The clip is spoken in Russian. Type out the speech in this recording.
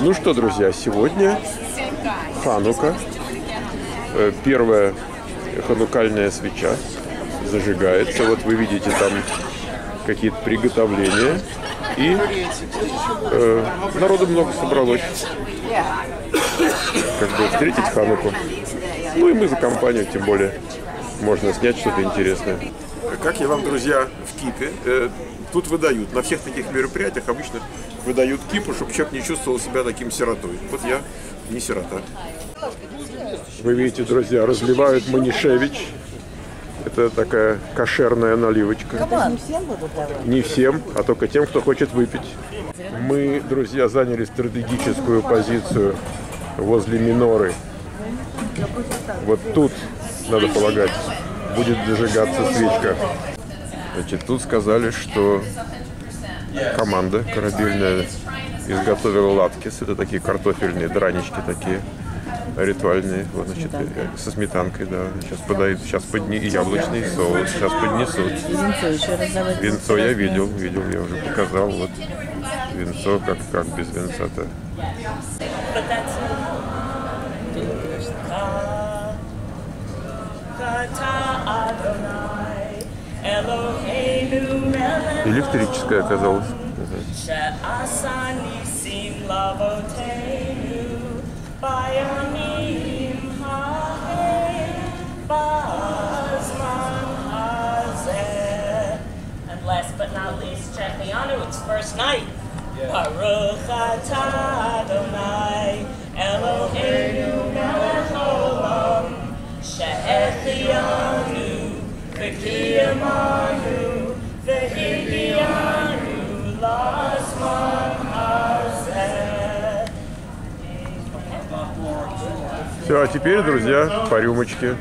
Ну что, друзья, сегодня ханука, первая ханукальная свеча зажигается. Вот вы видите там какие-то приготовления, и народу много собралось, как бы встретить хануку. Ну и мы за компанию, тем более, можно снять что-то интересное. Как я вам, друзья, в кипе. Тут выдают, на всех таких мероприятиях обычно выдают кипу, чтобы человек не чувствовал себя таким сиротой. Вот я не сирота. Вы видите, друзья, разливают манишевич. Это такая кошерная наливочка. Не всем, а только тем, кто хочет выпить. Мы, друзья, заняли стратегическую позицию возле миноры. Вот тут, надо полагать, будет зажигаться свечка. Значит, тут сказали, что команда корабельная изготовила латкис. Это такие картофельные дранички такие, ритуальные. Вот, значит, со сметанкой, да. Сейчас подают, и яблочный соус. Сейчас поднесут. Винцо я видел, я уже показал. Вот винцо, как без винца-то. Электрическая оказалась. Все, а теперь, друзья, по рюмочке.